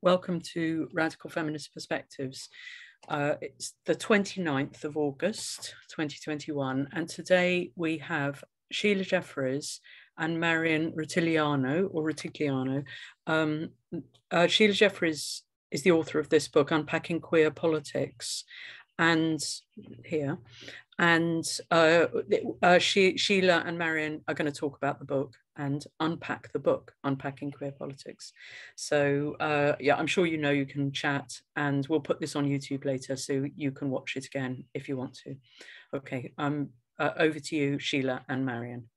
Welcome to Radical Feminist Perspectives. It's the 29th of August, 2021, and today we have Sheila Jeffreys and Marian Rutigliano, or Rutigliano. Sheila Jeffreys is the author of this book, Unpacking Queer Politics, and here. And Sheila and Marian are going to talk about the book and unpack the book, Unpacking Queer Politics. So yeah, I'm sure you know you can chat, and we'll put this on YouTube later so you can watch it again if you want to. Okay, over to you, Sheila and Marian.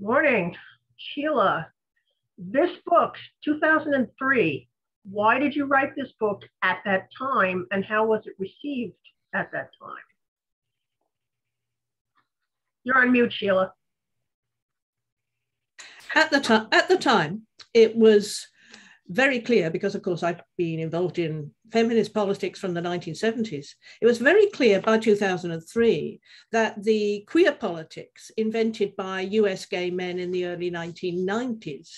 Morning, Sheila. This book, 2003, why did you write this book at that time, and how was it received at that time? You're on mute, Sheila. At the time, it was very clear, because of course I've been involved in feminist politics from the 1970s. It was very clear by 2003 that the queer politics invented by US gay men in the early 1990s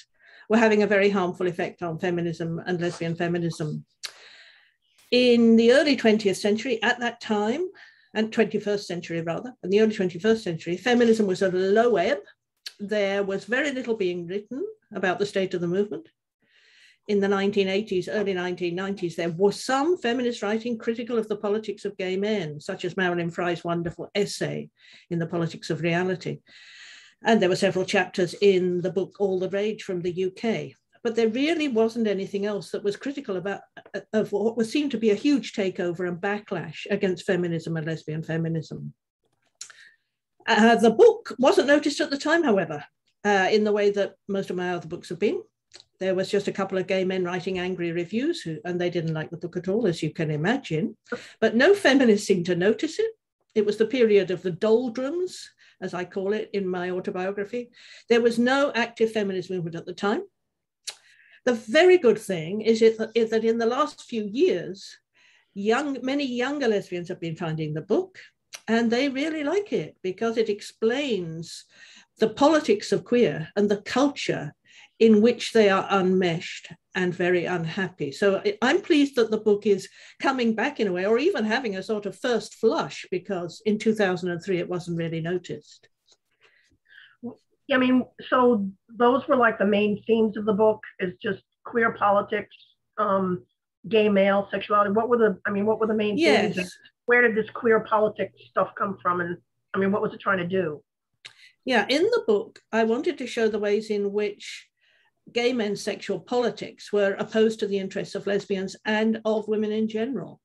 were having a very harmful effect on feminism and lesbian feminism. In the early 20th century, at that time, and 21st century rather, in the early 21st century, feminism was at a low ebb. There was very little being written about the state of the movement. In the 1980s, early 1990s, there was some feminist writing critical of the politics of gay men, such as Marilyn Frye's wonderful essay in The Politics of Reality. And there were several chapters in the book, All the Rage from the UK. But there really wasn't anything else that was critical of what was seen to be a huge takeover and backlash against feminism and lesbian feminism. The book wasn't noticed at the time, however, in the way that most of my other books have been. There was just a couple of gay men writing angry reviews, and they didn't like the book at all, as you can imagine. But no feminists seemed to notice it. It was the period of the doldrums, as I call it in my autobiography. There was no active feminist movement at the time. The very good thing is that in the last few years, many younger lesbians have been finding the book, and they really like it because it explains the politics of queer and the culture in which they are enmeshed and very unhappy. So I'm pleased that the book is coming back in a way, or even having a sort of first flush, because in 2003, it wasn't really noticed. I mean, so those were like the main themes of the book, is just queer politics, gay male sexuality. What were the main themes? Yes. Where did this queer politics stuff come from? And I mean, what was it trying to do? Yeah, in the book, I wanted to show the ways in which gay men's sexual politics were opposed to the interests of lesbians and of women in general.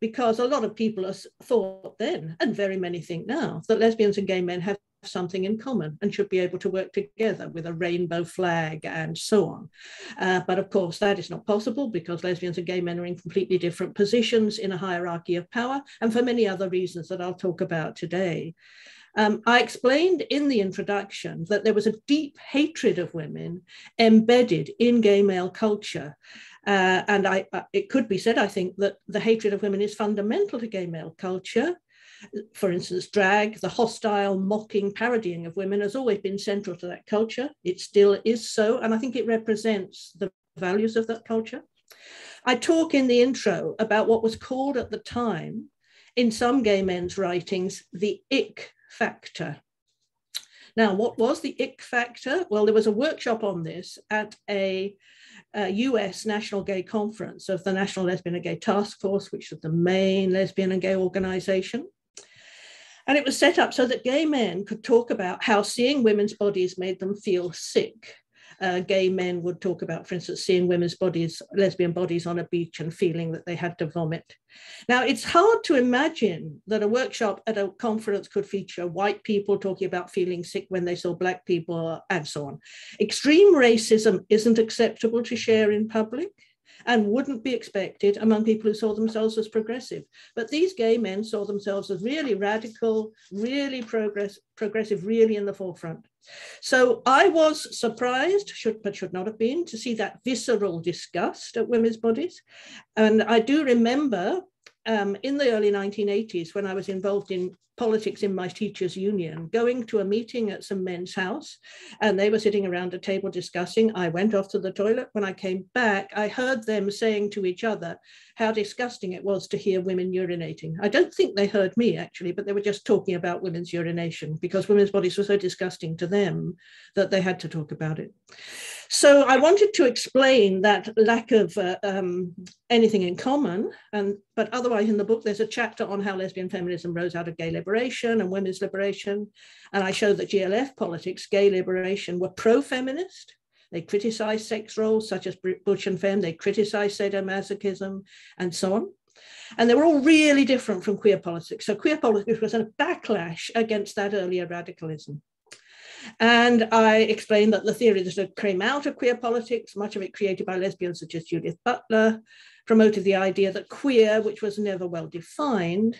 Because a lot of people thought then, and very many think now, that lesbians and gay men have something in common and should be able to work together with a rainbow flag and so on. But of course, that is not possible because lesbians and gay men are in completely different positions in a hierarchy of power, and for many other reasons that I'll talk about today. I explained in the introduction that there was a deep hatred of women embedded in gay male culture. And it could be said, I think, that the hatred of women is fundamental to gay male culture. For instance, drag, the hostile, mocking, parodying of women has always been central to that culture. It still is so, and I think it represents the values of that culture. I talk in the intro about what was called at the time, in some gay men's writings, the ick factor. Now, what was the ick factor? Well, there was a workshop on this at a US National Gay Conference of the National Lesbian and Gay Task Force, which was the main lesbian and gay organization. And it was set up so that gay men could talk about how seeing women's bodies made them feel sick. Gay men would talk about, for instance, seeing women's bodies, lesbian bodies on a beach and feeling that they had to vomit. Now, it's hard to imagine that a workshop at a conference could feature white people talking about feeling sick when they saw black people and so on. Extreme racism isn't acceptable to share in public and wouldn't be expected among people who saw themselves as progressive. But these gay men saw themselves as really radical, really progressive, really in the forefront. So I was surprised, but should not have been, to see that visceral disgust at women's bodies. And I do remember in the early 1980s, when I was involved in politics in my teachers' union, going to a meeting at some men's house, and they were sitting around a table discussing. I went off to the toilet. When I came back, I heard them saying to each other how disgusting it was to hear women urinating. I don't think they heard me, actually, but they were just talking about women's urination because women's bodies were so disgusting to them that they had to talk about it. So I wanted to explain that lack of anything in common, but otherwise in the book, there's a chapter on how lesbian feminism rose out of gay liberation and women's liberation. And I show that GLF politics, gay liberation, were pro-feminist. They criticized sex roles such as butch and femme, they criticized sadomasochism and so on. And they were all really different from queer politics. So queer politics was a backlash against that earlier radicalism. And I explained that the theory that had came out of queer politics, much of it created by lesbians such as Judith Butler, promoted the idea that queer, which was never well defined,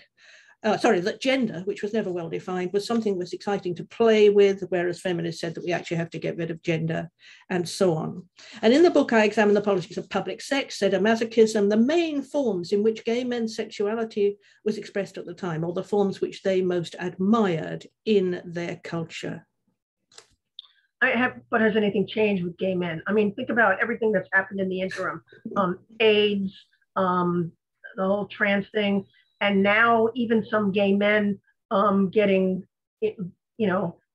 that gender, which was never well defined, was something that was exciting to play with, whereas feminists said that we actually have to get rid of gender and so on. And in the book, I examine the politics of public sex, sadomasochism, the main forms in which gay men's sexuality was expressed at the time, or the forms which they most admired in their culture. But has anything changed with gay men? I mean, think about everything that's happened in the interim, AIDS, the whole trans thing, and now even some gay men getting,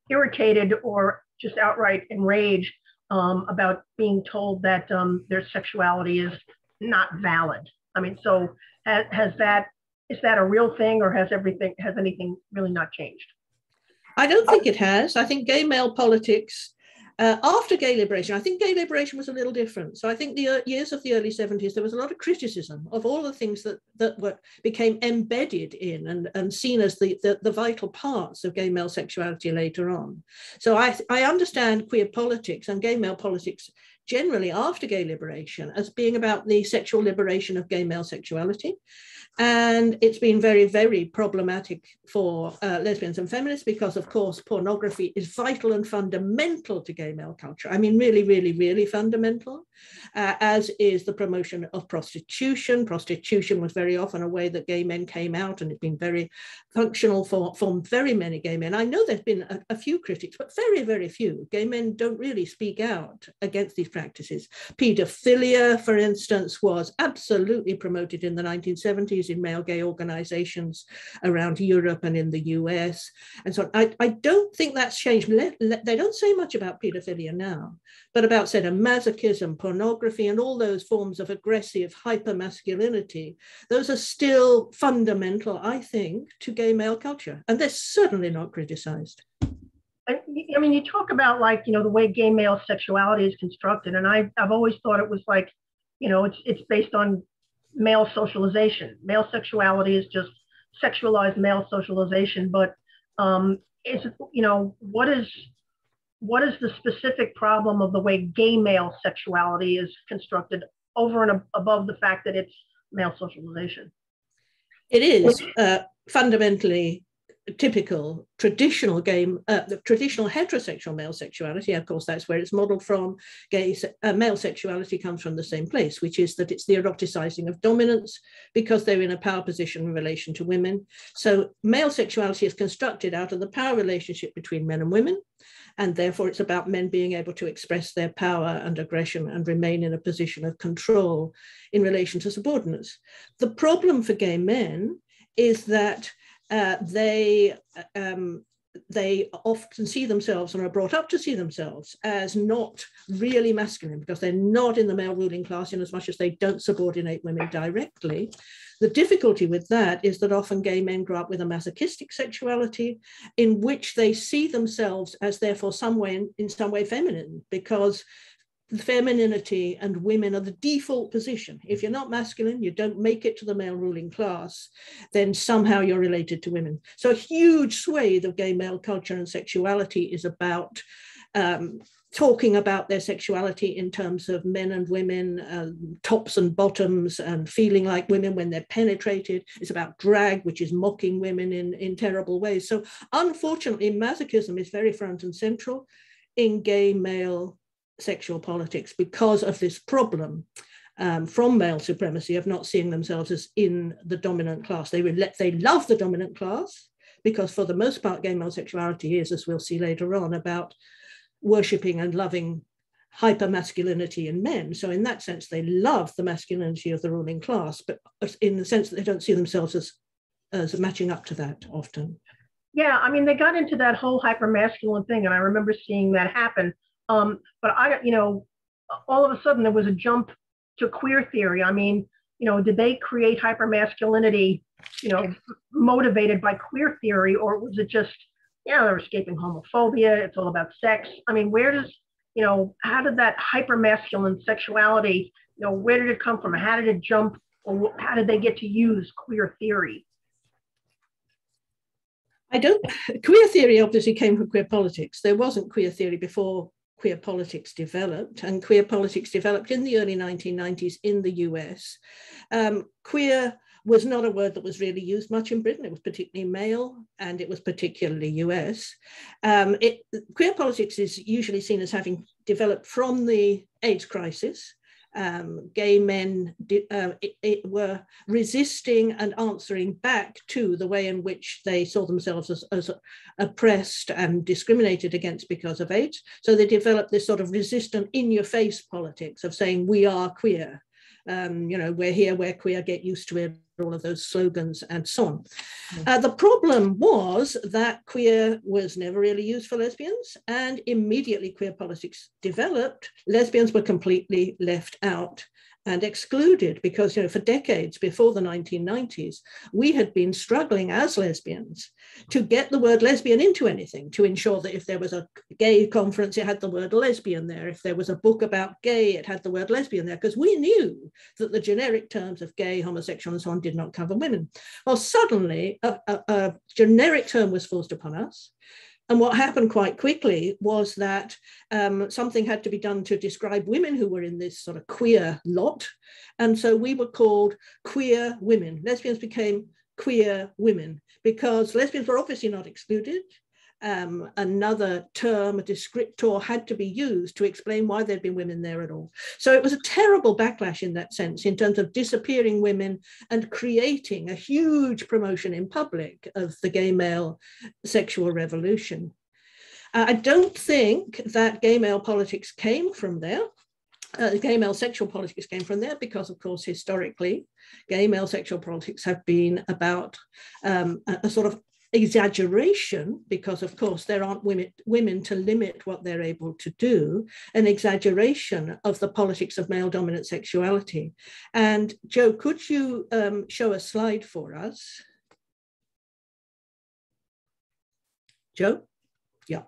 irritated or just outright enraged about being told that their sexuality is not valid. I mean, so is that a real thing, or has anything really not changed? I don't think it has. I think gay male politics, after gay liberation, I think gay liberation was a little different. So I think the years of the early 70s, there was a lot of criticism of all the things that became embedded in and seen as the vital parts of gay male sexuality later on. So I understand queer politics and gay male politics generally after gay liberation as being about the sexual liberation of gay male sexuality. And it's been very, very problematic for lesbians and feminists because, of course, pornography is vital and fundamental to gay male culture. I mean, really, really, really fundamental, as is the promotion of prostitution. Prostitution was very often a way that gay men came out, and it's been very functional for very many gay men. I know there's been a few critics, but very, very few. Gay men don't really speak out against these practices. Pedophilia, for instance, was absolutely promoted in the 1970s in male gay organizations around Europe and in the US. And so I don't think that's changed. They don't say much about pedophilia now, but about sadomasochism, pornography, and all those forms of aggressive hypermasculinity. Those are still fundamental, I think, to gay male culture. And they're certainly not criticized. I mean, you talk about the way gay male sexuality is constructed, and I've always thought it was it's based on male socialization. Male sexuality is just sexualized male socialization, but what is the specific problem of the way gay male sexuality is constructed over and above the fact that it's male socialization? It is fundamentally typical traditional traditional heterosexual male sexuality. Of course, that's where it's modeled from. Gay male sexuality comes from the same place, which is that it's the eroticizing of dominance because they're in a power position in relation to women. So male sexuality is constructed out of the power relationship between men and women, and therefore it's about men being able to express their power and aggression and remain in a position of control in relation to subordinates. The problem for gay men is that they often see themselves and are brought up to see themselves as not really masculine because they're not in the male ruling class in as much as they don't subordinate women directly. The difficulty with that is that often gay men grow up with a masochistic sexuality in which they see themselves as therefore in some way feminine, because femininity and women are the default position. If you're not masculine, you don't make it to the male ruling class, then somehow you're related to women. So a huge swathe of gay male culture and sexuality is about talking about their sexuality in terms of men and women, tops and bottoms, and feeling like women when they're penetrated. It's about drag, which is mocking women in terrible ways. So unfortunately, masochism is very front and central in gay male sexual politics because of this problem from male supremacy of not seeing themselves as in the dominant class. They love the dominant class, because for the most part, gay male sexuality is, as we'll see later on, about worshipping and loving hyper-masculinity in men. So in that sense, they love the masculinity of the ruling class, but in the sense that they don't see themselves as matching up to that often. Yeah, I mean, they got into that whole hyper-masculine thing, and I remember seeing that happen. But I, you know, all of a sudden there was a jump to queer theory. I mean, you know, did they create hyper-masculinity, you know, motivated by queer theory, or was it just, you know, they're escaping homophobia, it's all about sex? I mean, where does, you know, how did that hyper-masculine sexuality, you know, where did it come from? How did it jump, or how did they get to use queer theory? Queer theory obviously came from queer politics. There wasn't queer theory before queer politics developed, and queer politics developed in the early 1990s in the US. Queer was not a word that was really used much in Britain. It was particularly male, and it was particularly US. Queer politics is usually seen as having developed from the AIDS crisis. Gay men were resisting and answering back to the way in which they saw themselves as oppressed and discriminated against because of AIDS. So they developed this sort of resistant, in-your-face politics of saying, we are queer. You know, we're here, we're queer, get used to it, all of those slogans and so on. The problem was that queer was never really used for lesbians, and immediately queer politics developed, lesbians were completely left out and excluded, because, you know, for decades before the 1990s, we had been struggling as lesbians to get the word lesbian into anything, to ensure that if there was a gay conference, it had the word lesbian there. If there was a book about gay, it had the word lesbian there, because we knew that the generic terms of gay, homosexual, and so on did not cover women. Well, suddenly a generic term was forced upon us. And what happened quite quickly was that something had to be done to describe women who were in this sort of queer lot. And so we were called queer women. Lesbians became queer women because lesbians were obviously not excluded. Another term, a descriptor, had to be used to explain why there'd been women there at all. So it was a terrible backlash in that sense, in terms of disappearing women and creating a huge promotion in public of the gay male sexual revolution. I don't think that gay male politics came from there. Gay male sexual politics came from there because, of course, historically, gay male sexual politics have been about a sort of exaggeration, because of course there aren't women to limit what they're able to do, an exaggeration of the politics of male dominant sexuality. And Jo, could you show a slide for us? Jo? Yeah.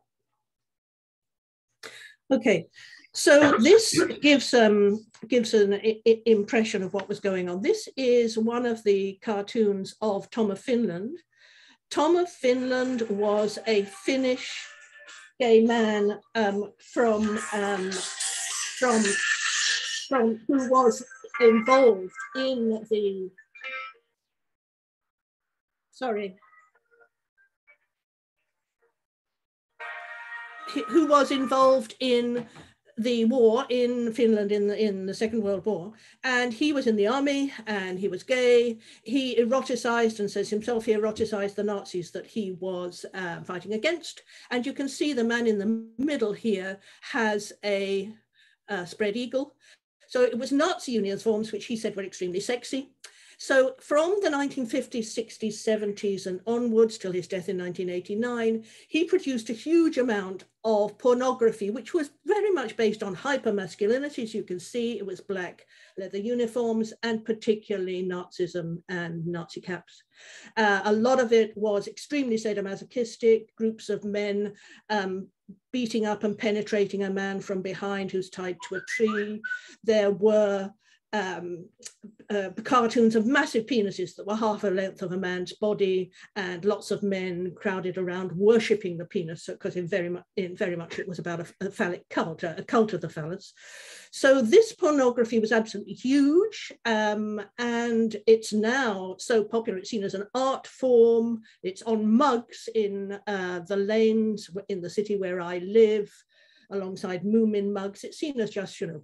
Okay. So this gives an impression of what was going on. This is one of the cartoons of Tom of Finland. Tom of Finland was a Finnish gay man who was involved in the, sorry, who was involved in the war in Finland in the Second World War, and he was in the army and he was gay. He eroticized, and says himself he eroticized, the Nazis that he was fighting against. And you can see the man in the middle here has a spread eagle. So it was Nazi uniforms, which he said were extremely sexy. So from the 1950s, 60s, 70s and onwards till his death in 1989, he produced a huge amount of pornography, which was very much based on hypermasculinity. As you can see, it was black leather uniforms and particularly Nazism and Nazi caps. A lot of it was extremely sadomasochistic, groups of men beating up and penetrating a man from behind who's tied to a tree. There were cartoons of massive penises that were half the length of a man's body, and lots of men crowded around worshipping the penis, because in very much it was about a phallic cult, a cult of the phallus. So this pornography was absolutely huge, and it's now so popular it's seen as an art form. It's on mugs in the lanes in the city where I live, alongside Moomin mugs. It's seen as just, you know,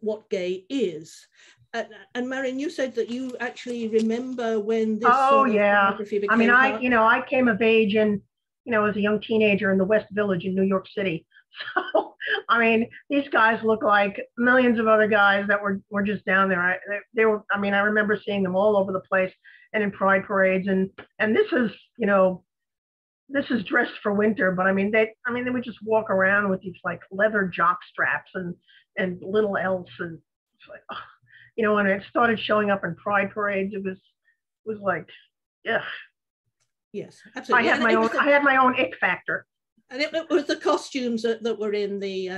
what gay is. And Marian, you said that you actually remember when this photography became part. I came of age and, as a young teenager in the West Village in New York City. So, these guys look like millions of other guys that were just down there. I remember seeing them all over the place and in pride parades. And this is, this is dressed for winter, but they would just walk around with these like leather jock straps and little elves. And it's like, when it started showing up in pride parades, it was like, yeah. Yes, absolutely. I had my own ick factor. And it was the costumes that were in the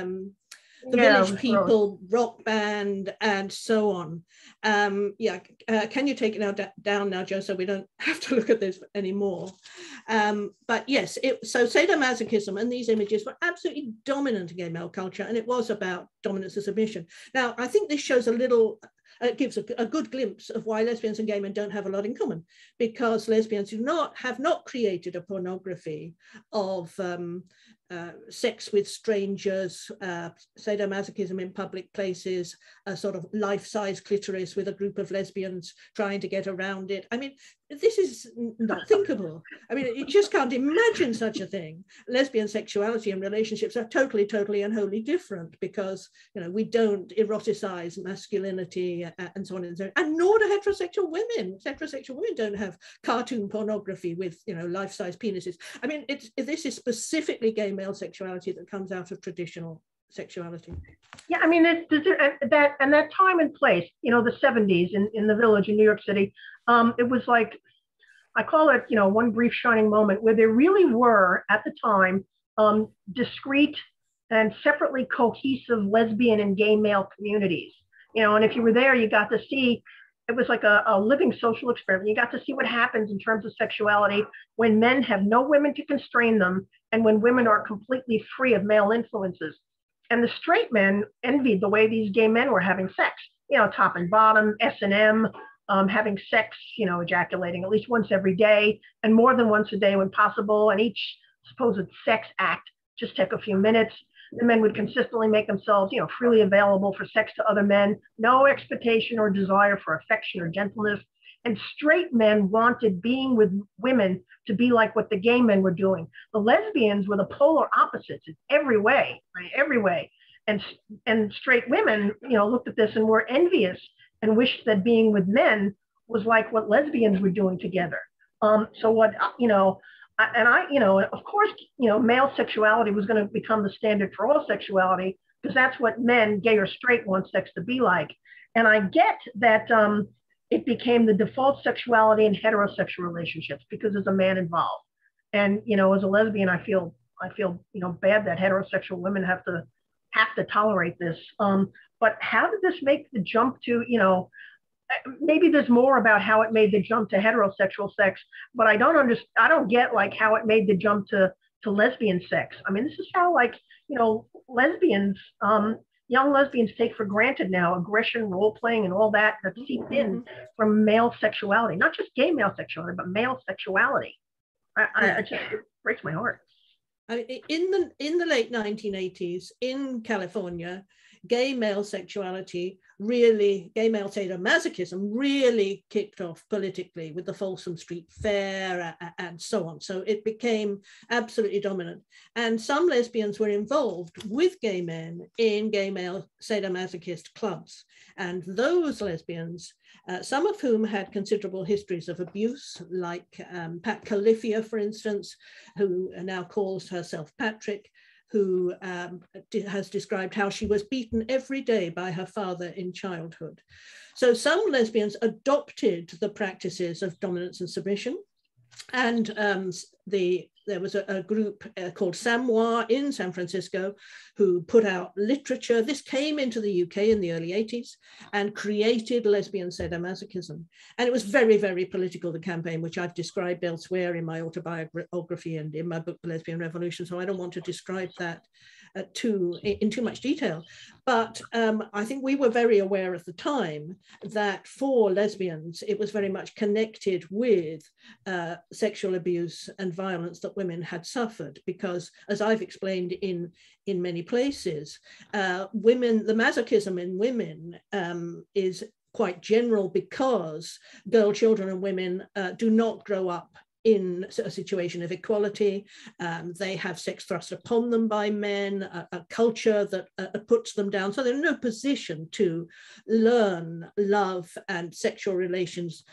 Village People, rock band, and so on. Can you take it down now, Joe, so we don't have to look at this anymore? But yes, so sadomasochism and these images were absolutely dominant in gay male culture, and it was about dominance and submission. Now, I think this shows it gives a good glimpse of why lesbians and gay men don't have a lot in common, because lesbians have not created a pornography of sex with strangers, sadomasochism in public places, a sort of life-size clitoris with a group of lesbians trying to get around it. This is not thinkable. You just can't imagine such a thing. Lesbian sexuality and relationships are totally, totally and wholly different, because, we don't eroticize masculinity and so on and so on. And nor do heterosexual women. Heterosexual women don't have cartoon pornography with, life-size penises. This is specifically gay male sexuality that comes out of traditional sexuality. Yeah, that time and place, the 70s in the Village in New York City, it was like, I call it, one brief shining moment where there really were, at the time, discrete and separately cohesive lesbian and gay male communities. And if you were there, you got to see, it was like a living social experiment. You got to see what happens in terms of sexuality when men have no women to constrain them and when women are completely free of male influences. And the straight men envied the way these gay men were having sex, top and bottom, S&M, having sex, ejaculating at least once every day and more than once a day when possible. And each supposed sex act just took a few minutes. The men would consistently make themselves, freely available for sex to other men, no expectation or desire for affection or gentleness. And straight men wanted being with women to be like what the gay men were doing. The lesbians were the polar opposites in every way, right? Every way. And straight women, looked at this and were envious and wished that being with men was like what lesbians were doing together. Male sexuality was going to become the standard for all sexuality, because that's what men, gay or straight, want sex to be like. And I get that it became the default sexuality in heterosexual relationships because there's a man involved. And, as a lesbian, I feel, bad that heterosexual women have to tolerate this. But how did this make the jump to, maybe there's more about how it made the jump to heterosexual sex, but I don't get like how it made the jump to lesbian sex. This is how lesbians, young lesbians take for granted now aggression, role playing, and all that seeped in from male sexuality, not just gay male sexuality, but male sexuality. It breaks my heart. In the late 1980s in California, gay male sadomasochism really kicked off politically with the Folsom Street Fair and so on. So it became absolutely dominant. And some lesbians were involved with gay men in gay male sadomasochist clubs. And those lesbians, some of whom had considerable histories of abuse, like Pat Califia, for instance, who now calls herself Patrick, who has described how she was beaten every day by her father in childhood. So some lesbians adopted the practices of dominance and submission. And there was a group called Samois in San Francisco who put out literature. This came into the UK in the early 80s and created lesbian sadomasochism. And it was very, very political, the campaign, which I've described elsewhere in my autobiography and in my book, The Lesbian Revolution. So I don't want to describe that in too much detail. But I think we were very aware at the time that for lesbians, it was very much connected with sexual abuse and violence that women had suffered, because, as I've explained in many places, the masochism in women is quite general, because girl children and women do not grow up in a situation of equality. They have sex thrust upon them by men, a culture that puts them down. So they're in no position to learn love and sexual relations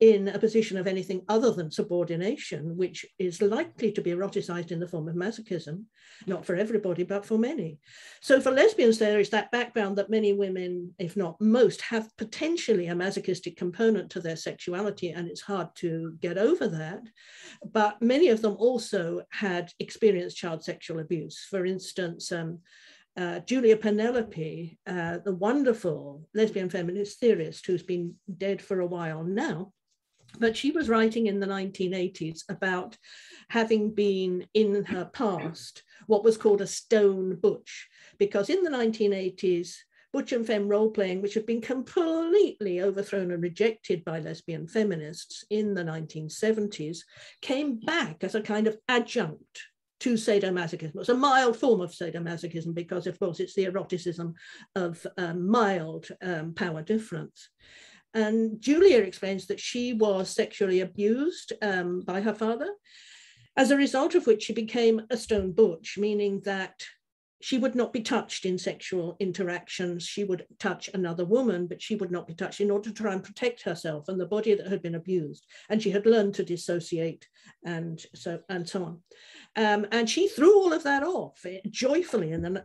in a position of anything other than subordination, which is likely to be eroticized in the form of masochism, not for everybody, but for many. So for lesbians, there is that background that many women, if not most, have potentially a masochistic component to their sexuality, and it's hard to get over that. But many of them also had experienced child sexual abuse. For instance, Julia Penelope, the wonderful lesbian feminist theorist who's been dead for a while now, but she was writing in the 1980s about having been in her past what was called a stone butch, because in the 1980s, butch and femme role-playing, which had been completely overthrown and rejected by lesbian feminists in the 1970s, came back as a kind of adjunct to sadomasochism. It's a mild form of sadomasochism because, of course, it's the eroticism of mild power difference. And Julia explains that she was sexually abused by her father, as a result of which she became a stone butch, meaning that she would not be touched in sexual interactions. She would touch another woman, but she would not be touched, in order to try and protect herself and the body that had been abused. And she had learned to dissociate and so on. And she threw all of that off joyfully in the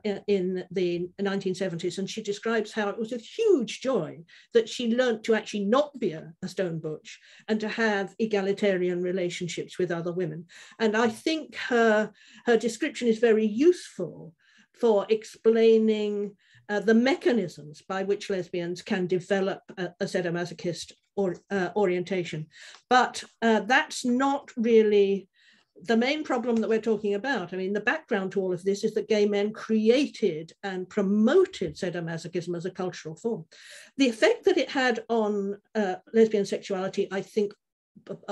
1970s. And she describes how it was a huge joy that she learned to actually not be a stone butch and to have egalitarian relationships with other women. And I think her description is very useful for explaining the mechanisms by which lesbians can develop a sadomasochist orientation. But that's not really the main problem that we're talking about. I mean, the background to all of this is that gay men created and promoted sadomasochism as a cultural form. The effect that it had on lesbian sexuality, I think,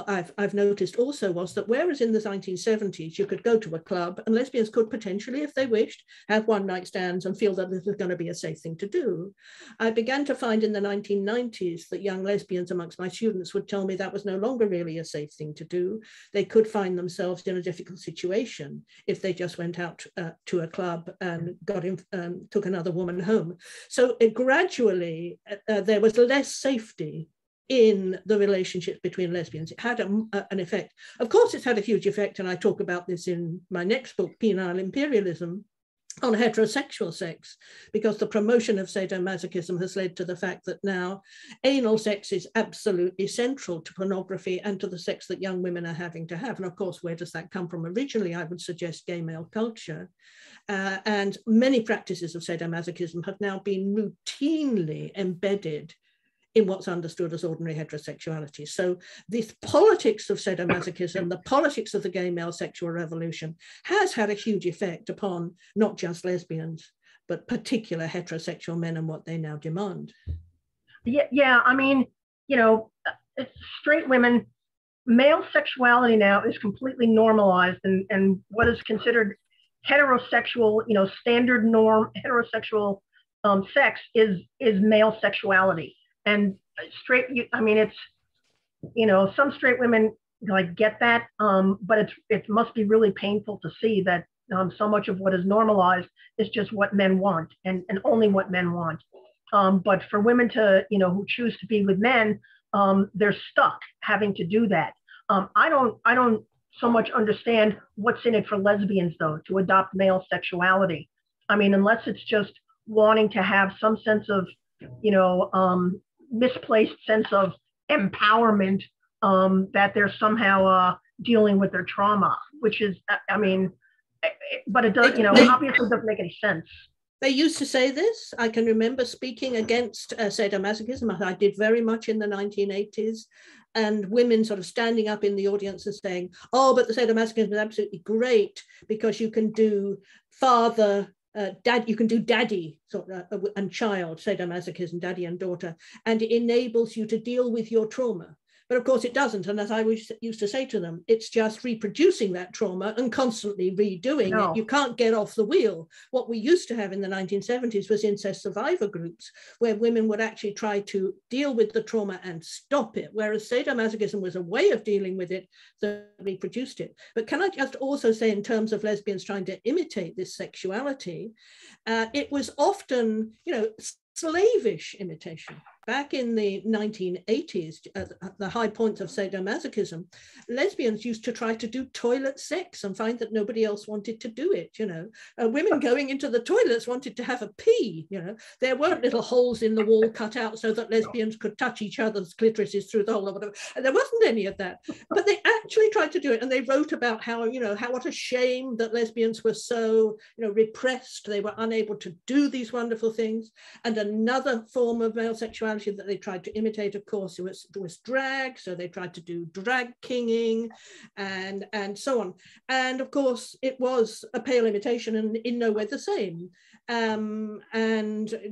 I've noticed also, was that whereas in the 1970s you could go to a club and lesbians could potentially, if they wished, have one night stands and feel that this was going to be a safe thing to do, I began to find in the 1990s that young lesbians amongst my students would tell me that was no longer really a safe thing to do. They could find themselves in a difficult situation if they just went out to a club and took another woman home. So gradually there was less safety in the relationship between lesbians. It had an effect. Of course, it's had a huge effect, and I talk about this in my next book, Penile Imperialism, on heterosexual sex, because the promotion of sadomasochism has led to the fact that now anal sex is absolutely central to pornography and to the sex that young women are having to have. And of course, where does that come from? Originally, I would suggest gay male culture. And many practices of sadomasochism have now been routinely embedded in what's understood as ordinary heterosexuality. So this politics of sadomasochism, the politics of the gay male sexual revolution, has had a huge effect upon not just lesbians, but particular heterosexual men and what they now demand. Yeah, I mean, you know, straight women, male sexuality now is completely normalized, and what is considered heterosexual, you know, standard norm heterosexual sex is male sexuality. And straight, I mean, it's, you know, some straight women like get that, but it must be really painful to see that so much of what is normalized is just what men want and only what men want. But for women to, you know, who choose to be with men, they're stuck having to do that. I don't so much understand what's in it for lesbians, though, to adopt male sexuality. I mean, unless it's just wanting to have some sense of, you know, misplaced sense of empowerment, that they're somehow dealing with their trauma, which is, I mean, but it does, you know, obviously doesn't make any sense. They used to say this. I can remember speaking against sadomasochism. I did very much in the 1980s, and women sort of standing up in the audience and saying, oh, but the sadomasochism is absolutely great because you can do daddy sort of, and child sadomasochism, daddy and daughter, and it enables you to deal with your trauma. But of course it doesn't. And as I used to say to them, it's just reproducing that trauma and constantly redoing it. You can't get off the wheel. What we used to have in the 1970s was incest survivor groups, where women would actually try to deal with the trauma and stop it, whereas sadomasochism was a way of dealing with it that reproduced it. But can I just also say, in terms of lesbians trying to imitate this sexuality, it was often, you know, slavish imitation. Back in the 1980s, at the high point of sadomasochism, lesbians used to try to do toilet sex and find that nobody else wanted to do it, you know. Women going into the toilets wanted to have a pee, you know. There weren't little holes in the wall cut out so that lesbians could touch each other's clitorises through the hole or whatever. And there wasn't any of that. But they actually tried to do it, and they wrote about how, you know, how what a shame that lesbians were so, you know, repressed. They were unable to do these wonderful things. And another form of male sexuality that they tried to imitate, of course, it was drag. So they tried to do drag kinging and so on. And of course, it was a pale imitation and in no way the same. And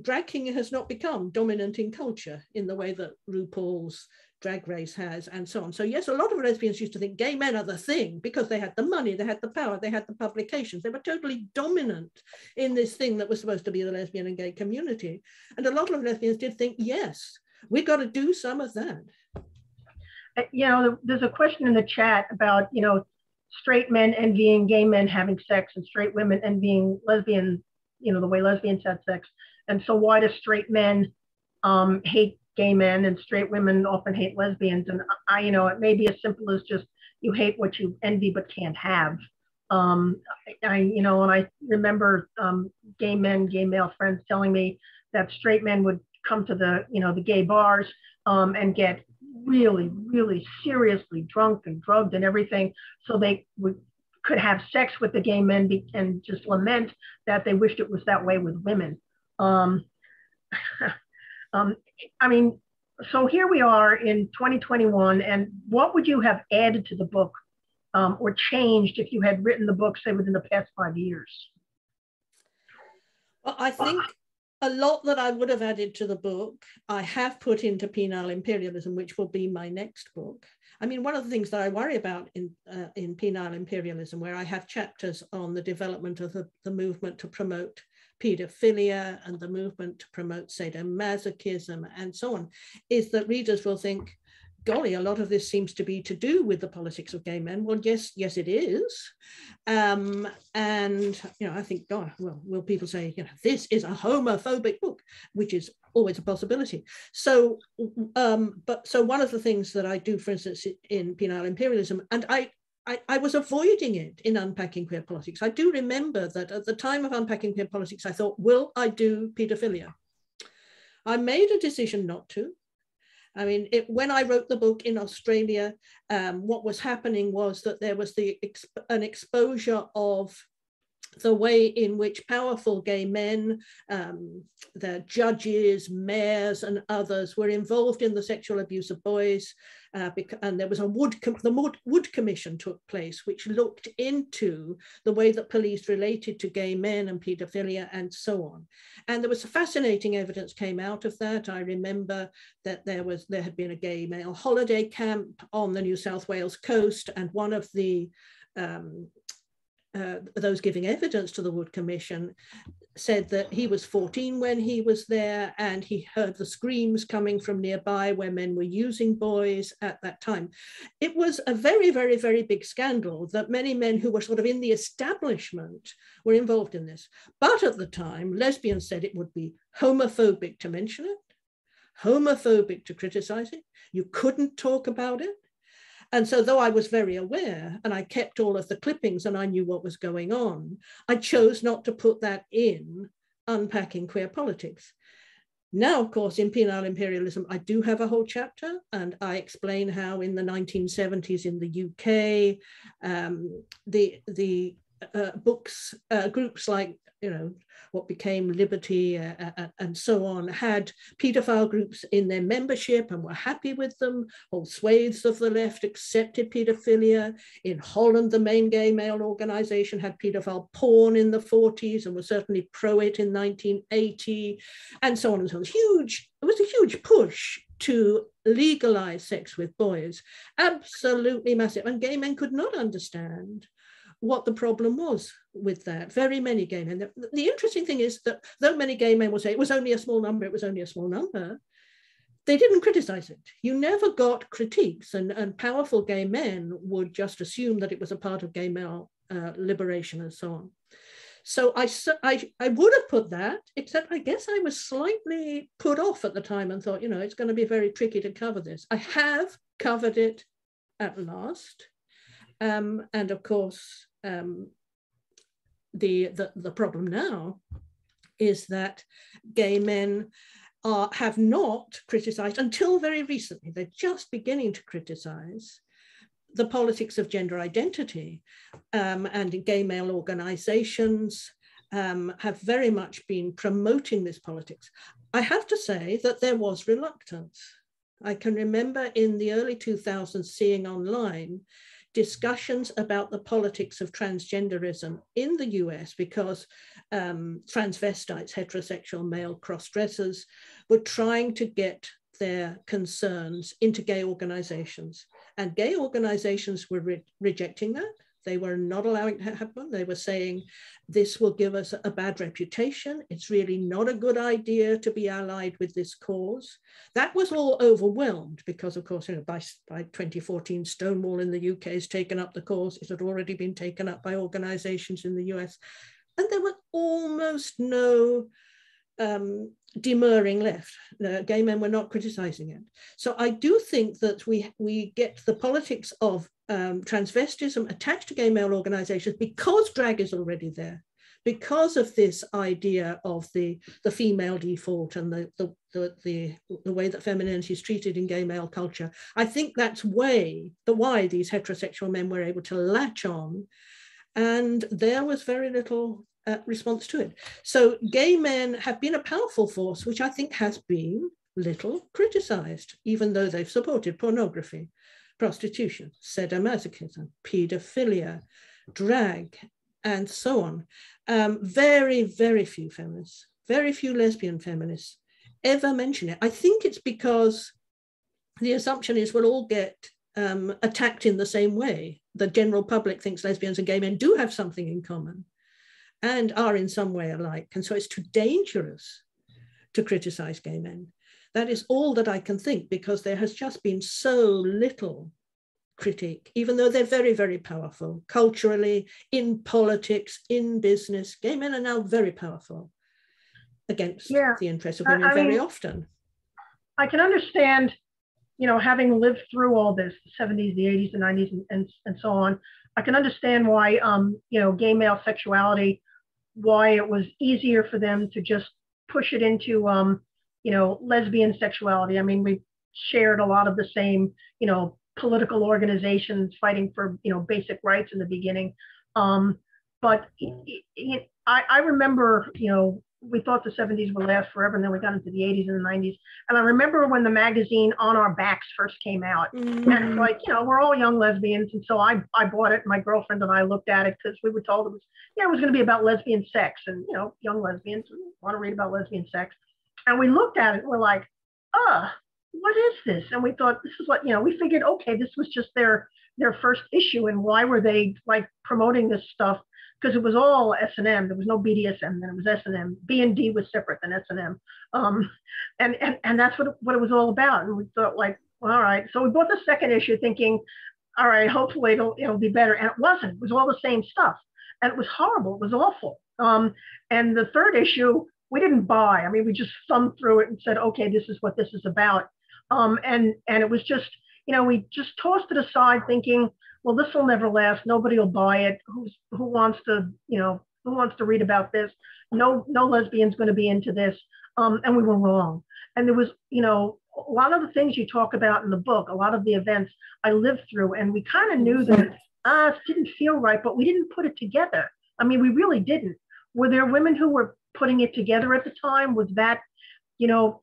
drag kinging has not become dominant in culture in the way that RuPaul's Drag Race has, and so on. So yes, a lot of lesbians used to think gay men are the thing because they had the money, they had the power, they had the publications. They were totally dominant in this thing that was supposed to be the lesbian and gay community. And a lot of lesbians did think, yes, we've got to do some of that. You know, there's a question in the chat about, you know, straight men envying gay men having sex and straight women envying lesbian, you know, the way lesbians had sex. And so why do straight men hate gay men and straight women often hate lesbians? And I, you know, it may be as simple as just you hate what you envy but can't have. I you know, and I remember gay male friends telling me that straight men would come to the, you know, the gay bars and get really, really seriously drunk and drugged and everything, so they could have sex with the gay men and just lament that they wished it was that way with women. I mean, so here we are in 2021, and what would you have added to the book or changed if you had written the book, say, within the past 5 years? Well, I think a lot that I would have added to the book, I have put into Penile Imperialism, which will be my next book. I mean, one of the things that I worry about in Penile Imperialism, where I have chapters on the development of the movement to promote pedophilia and the movement to promote sadomasochism and so on, is that readers will think, golly, a lot of this seems to be to do with the politics of gay men. Well, yes, it is. And, you know, I think, God, well, will people say, you know, this is a homophobic book, which is always a possibility. So, so one of the things that I do, for instance, in Penile Imperialism, and I was avoiding it in Unpacking Queer Politics. I do remember that at the time of Unpacking Queer Politics, I thought, will I do pedophilia? I made a decision not to. I mean, when I wrote the book in Australia, what was happening was that there was an exposure of the way in which powerful gay men, their judges, mayors, and others were involved in the sexual abuse of boys. And there was the Wood Commission took place, which looked into the way that police related to gay men and paedophilia and so on. And there was fascinating evidence came out of that. I remember that there had been a gay male holiday camp on the New South Wales coast, and one of the those giving evidence to the Wood Commission said that he was 14 when he was there, and he heard the screams coming from nearby where men were using boys at that time. It was a very, very, very big scandal that many men who were sort of in the establishment were involved in this. But at the time, lesbians said it would be homophobic to mention it, homophobic to criticize it. You couldn't talk about it. And so though I was very aware and I kept all of the clippings and I knew what was going on, I chose not to put that in Unpacking Queer Politics. Now, of course, in Penile Imperialism, I do have a whole chapter, and I explain how in the 1970s in the UK, groups like, you know, what became Liberty and so on, had paedophile groups in their membership and were happy with them. Whole swathes of the left accepted paedophilia. In Holland, the main gay male organization had paedophile porn in the 40s and was certainly pro it in 1980, and so on and so on. It was a huge push to legalize sex with boys. Absolutely massive. And gay men could not understand what the problem was with that. Very many gay men. The interesting thing is that though many gay men will say it was only a small number, they didn't criticize it. You never got critiques, and powerful gay men would just assume that it was a part of gay male liberation and so on. So I would have put that, except I guess I was slightly put off at the time and thought, you know, it's going to be very tricky to cover this. I have covered it at last. And of course, the problem now is that gay men have not criticized, until very recently, they're just beginning to criticize the politics of gender identity, and gay male organizations have very much been promoting this politics. I have to say that there was reluctance. I can remember in the early 2000s seeing online discussions about the politics of transgenderism in the US, because transvestites, heterosexual male cross-dressers, were trying to get their concerns into gay organizations. And gay organizations were rejecting that. They were not allowing it to happen. They were saying, this will give us a bad reputation. It's really not a good idea to be allied with this cause. That was all overwhelmed because, of course, you know, by 2014, Stonewall in the UK has taken up the cause. It had already been taken up by organizations in the US. And there were almost no demurring left. Gay men were not criticizing it. So I do think that we get the politics of transvestism attached to gay male organizations because drag is already there, because of this idea of the female default and the way that femininity is treated in gay male culture. I think that's why these heterosexual men were able to latch on, and there was very little response to it. So gay men have been a powerful force, which I think has been little criticized, even though they've supported pornography, prostitution, sadomasochism, paedophilia, drag, and so on. Very, very few feminists, very few lesbian feminists ever mention it. I think it's because the assumption is we'll all get attacked in the same way. The general public thinks lesbians and gay men do have something in common and are in some way alike. And so it's too dangerous to criticize gay men. That is all that I can think, because there has just been so little critique, even though they're very, very powerful culturally, in politics, in business. Gay men are now very powerful against the interests of women very often. I can understand, you know, having lived through all this, the 70s, the 80s, the 90s, and so on, I can understand why, you know, gay male sexuality, why it was easier for them to just push it into, you know, lesbian sexuality. I mean, we shared a lot of the same, you know, political organizations fighting for, you know, basic rights in the beginning. But I remember, you know, we thought the 70s would last forever, and then we got into the 80s and the 90s. And I remember when the magazine On Our Backs first came out. Mm-hmm. And it's like, you know, we're all young lesbians. And so I bought it. My girlfriend and I looked at it because we were told it was going to be about lesbian sex. And, you know, young lesbians want to read about lesbian sex. And we looked at it and we're like, what is this? And we thought, this is what, you know, we figured, okay, this was just their first issue. And why were they like promoting this stuff? Because it was all S&M. There was no BDSM, then it was S&M. B&D was separate than S&M. And that's what it was all about. And we thought like, well, all right. So we bought the second issue thinking, all right, hopefully it'll be better. And it wasn't. It was all the same stuff. And it was horrible. It was awful. And the third issue, we didn't buy. I mean, we just thumbed through it and said, okay, this is what this is about. And it was just, you know, we just tossed it aside thinking, well, this will never last. Nobody will buy it. Who wants to, you know, who wants to read about this? No lesbian's going to be into this. And we were wrong. And there was, you know, a lot of the things you talk about in the book, a lot of the events I lived through, and we kind of knew that it didn't feel right, but we didn't put it together. I mean, we really didn't. Were there women who were putting it together at the time? Was that, you know,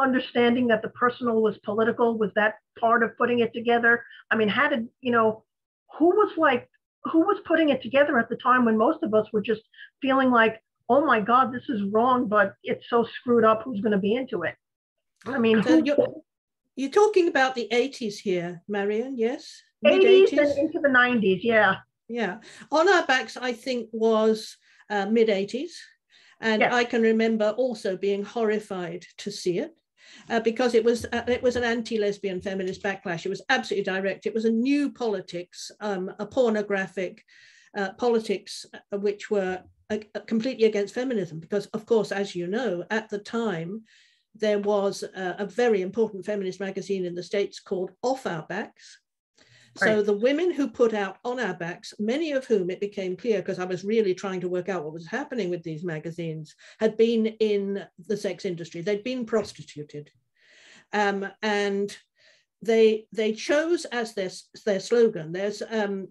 understanding that the personal was political, was that part of putting it together? I mean, how did, you know, who was putting it together at the time when most of us were just feeling like, oh my God, this is wrong, but it's so screwed up, who's going to be into it? I mean, so You're talking about the 80s here, Marian, yes? Mid-80s and into the 90s, yeah. Yeah. On Our Backs, I think, was mid-80s. And yes. I can remember also being horrified to see it. Because it was an anti-lesbian feminist backlash. It was absolutely direct. It was a new politics, a pornographic politics, which were completely against feminism. Because, of course, as you know, at the time, there was a very important feminist magazine in the States called Off Our Backs. Right. So the women who put out On Our Backs, many of whom it became clear, because I was really trying to work out what was happening with these magazines, had been in the sex industry. They'd been prostituted. And they chose as their slogan, they said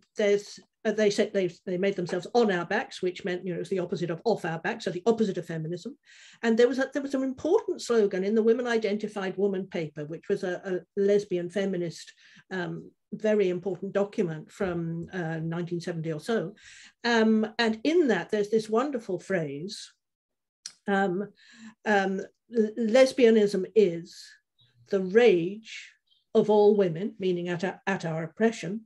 they made themselves on our backs, which meant, you know, it's the opposite of off our backs, so the opposite of feminism. And there was an important slogan in the Women Identified Woman paper, which was a lesbian feminist, very important document from 1970 or so. And in that, there's this wonderful phrase, lesbianism is the rage of all women, meaning at our oppression,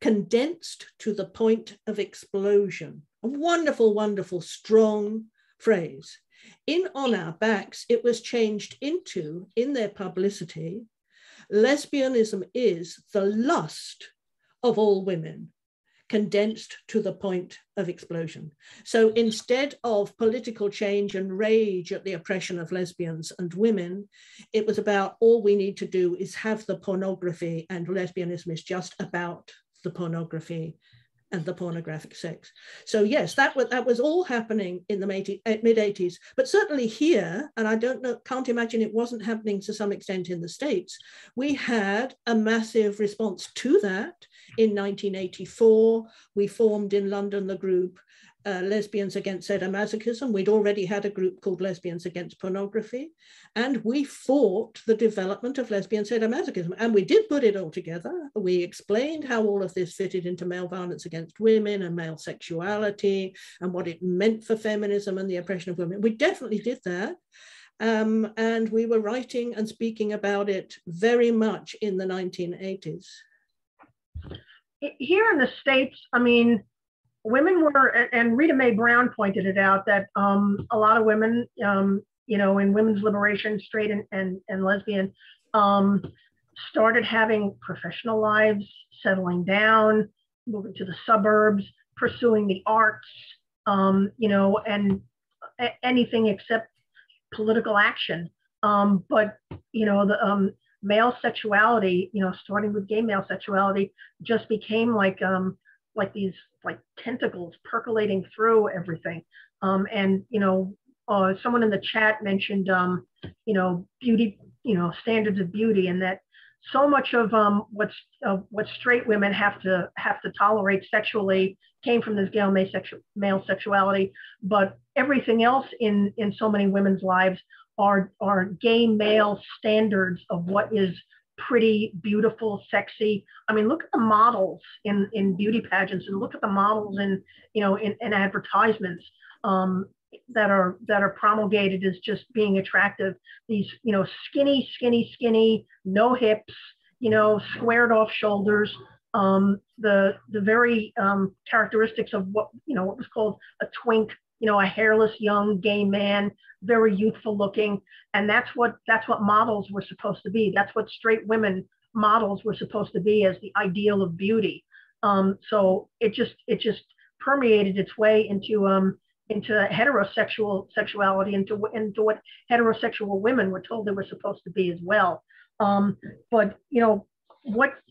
condensed to the point of explosion. A wonderful, wonderful, strong phrase. In On Our Backs, it was changed into, in their publicity, lesbianism is the lust of all women, condensed to the point of explosion. So instead of political change and rage at the oppression of lesbians and women, it was about all we need to do is have the pornography, and lesbianism is just about the pornography and the pornographic sex. So yes, that was all happening in the mid-80s, but certainly here, and I don't know, can't imagine it wasn't happening to some extent in the States, we had a massive response to that. In 1984, we formed in London the group Lesbians Against Sadomasochism. We'd already had a group called Lesbians Against Pornography, and we fought the development of lesbian sadomasochism. And we did put it all together. We explained how all of this fitted into male violence against women and male sexuality and what it meant for feminism and the oppression of women. We definitely did that. And we were writing and speaking about it very much in the 1980s. Here in the States, I mean, women were, and Rita Mae Brown pointed it out, that a lot of women, you know, in women's liberation, straight and lesbian, started having professional lives, settling down, moving to the suburbs, pursuing the arts, you know, and anything except political action. But, you know, the male sexuality, you know, starting with gay male sexuality, just became like these like tentacles percolating through everything. And, you know, someone in the chat mentioned, you know, beauty, you know, standards of beauty, and that so much of what straight women have to tolerate sexually came from this male sexuality, but everything else in so many women's lives are gay male standards of what is pretty, beautiful, sexy. I mean, look at the models in beauty pageants, and look at the models in, you know, in advertisements that are promulgated as just being attractive. These, you know, skinny, no hips, you know, squared off shoulders. The very characteristics of what, you know, what was called a twink, you know, a hairless young gay man, very youthful looking. And that's what models were supposed to be. That's what straight women models were supposed to be, as the ideal of beauty. So it just permeated its way into heterosexual sexuality, into what heterosexual women were told they were supposed to be as well. But, you know,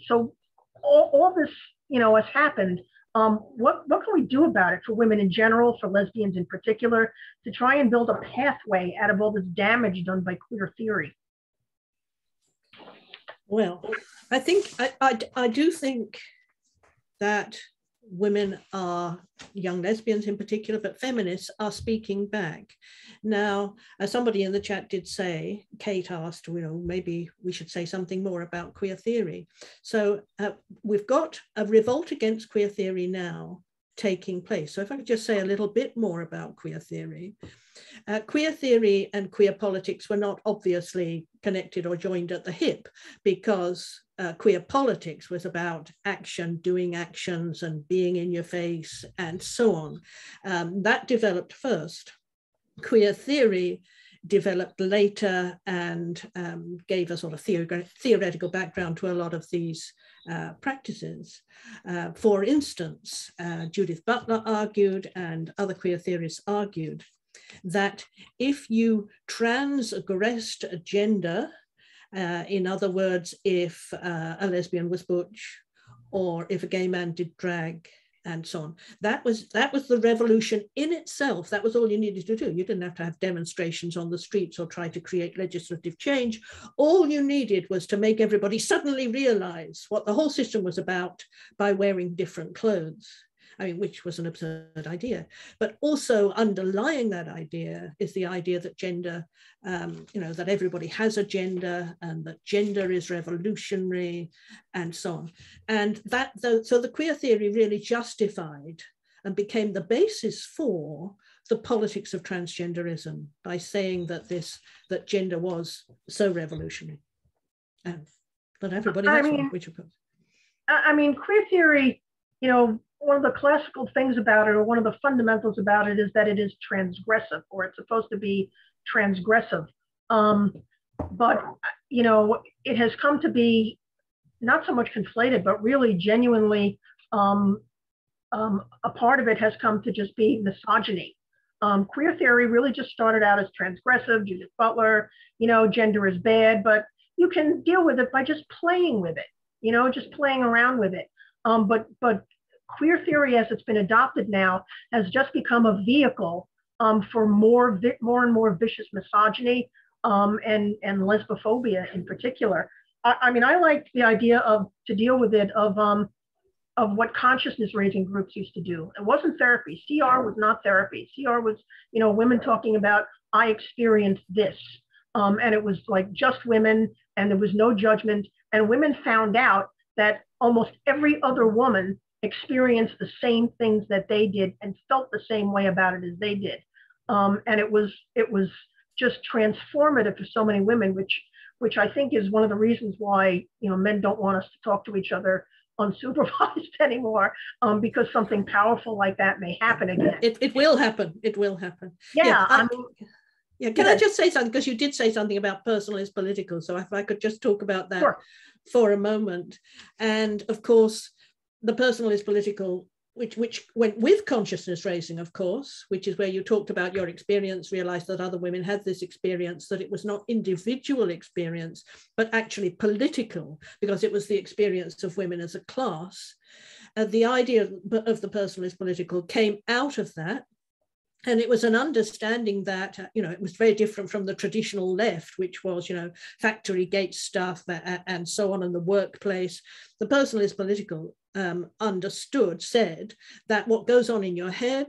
so all this, you know, has happened. What can we do about it for women in general, for lesbians in particular, to try and build a pathway out of all this damage done by queer theory? Well, I think, I do think that women are, young lesbians in particular, but feminists are speaking back. Now, as somebody in the chat did say, Kate asked, you know, maybe we should say something more about queer theory. So we've got a revolt against queer theory now taking place. So if I could just say a little bit more about queer theory. Queer theory and queer politics were not obviously connected or joined at the hip, because queer politics was about action, doing actions and being in your face and so on. That developed first. Queer theory developed later and gave a sort of theoretical background to a lot of these practices. For instance, Judith Butler argued, and other queer theorists argued, that if you transgressed a gender, in other words, if a lesbian was butch, or if a gay man did drag, and so on. That was the revolution in itself. That was all you needed to do. You didn't have to have demonstrations on the streets or try to create legislative change. All you needed was to make everybody suddenly realize what the whole system was about by wearing different clothes. I mean, which was an absurd idea. But also underlying that idea is the idea that gender, you know, that everybody has a gender and that gender is revolutionary and so on. And that, so the queer theory really justified and became the basis for the politics of transgenderism by saying that that gender was so revolutionary. And not everybody has one, which of course. I mean, queer theory, you know, one of the classical things about it, or one of the fundamentals about it, is that it is transgressive, or it's supposed to be transgressive. But, you know, it has come to be not so much conflated, but really genuinely a part of it has come to just be misogyny. Queer theory really just started out as transgressive. Judith Butler, you know, gender is bad, but you can deal with it by just playing with it, you know, just playing around with it. But queer theory, as it's been adopted now, has just become a vehicle for more and more vicious misogyny and lesbophobia in particular. I mean, I like the idea of what consciousness raising groups used to do. It wasn't therapy. CR was not therapy. CR was, you know, women talking about, I experienced this. And it was like just women, and there was no judgment. And women found out that almost every other woman experienced the same things that they did and felt the same way about it as they did. And it was just transformative for so many women, which I think is one of the reasons why, you know, men don't want us to talk to each other unsupervised anymore, because something powerful like that may happen again. It will happen. It will happen. Yeah. Can I just say something? Because you did say something about personal is political. So if I could just talk about that for a moment. And of course, the personal is political, which went with consciousness raising, of course, which is where you talked about your experience, realized that other women had this experience, that it was not individual experience, but actually political, because it was the experience of women as a class. The idea of the personal is political came out of that. And it was an understanding that, you know, it was very different from the traditional left, which was, you know, factory gate stuff and so on in the workplace. The personal is political said that what goes on in your head,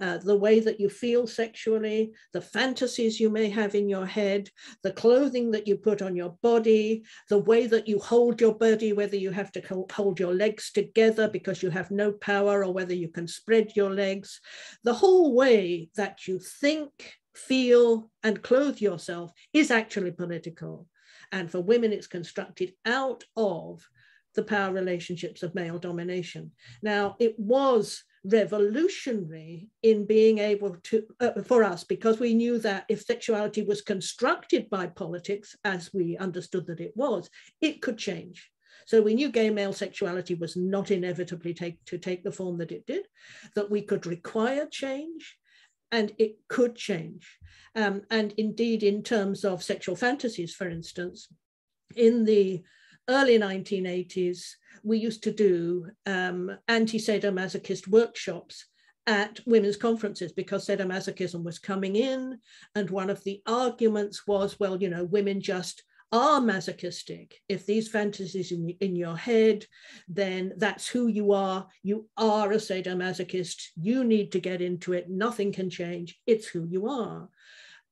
the way that you feel sexually, the fantasies you may have in your head, the clothing that you put on your body, the way that you hold your body, whether you have to hold your legs together because you have no power or whether you can spread your legs, the whole way that you think, feel, and clothe yourself is actually political. And for women, it's constructed out of the power relationships of male domination. Now, it was revolutionary in being able to, for us, because we knew that if sexuality was constructed by politics, as we understood that it was, it could change. So we knew gay male sexuality was not inevitably to take the form that it did, that we could require change, and it could change. And indeed, in terms of sexual fantasies, for instance, in the early 1980s, we used to do anti-sadomasochist workshops at women's conferences because sadomasochism was coming in. And one of the arguments was, well, you know, women just are masochistic. If these fantasies in your head, then that's who you are. You are a sadomasochist. You need to get into it. Nothing can change. It's who you are.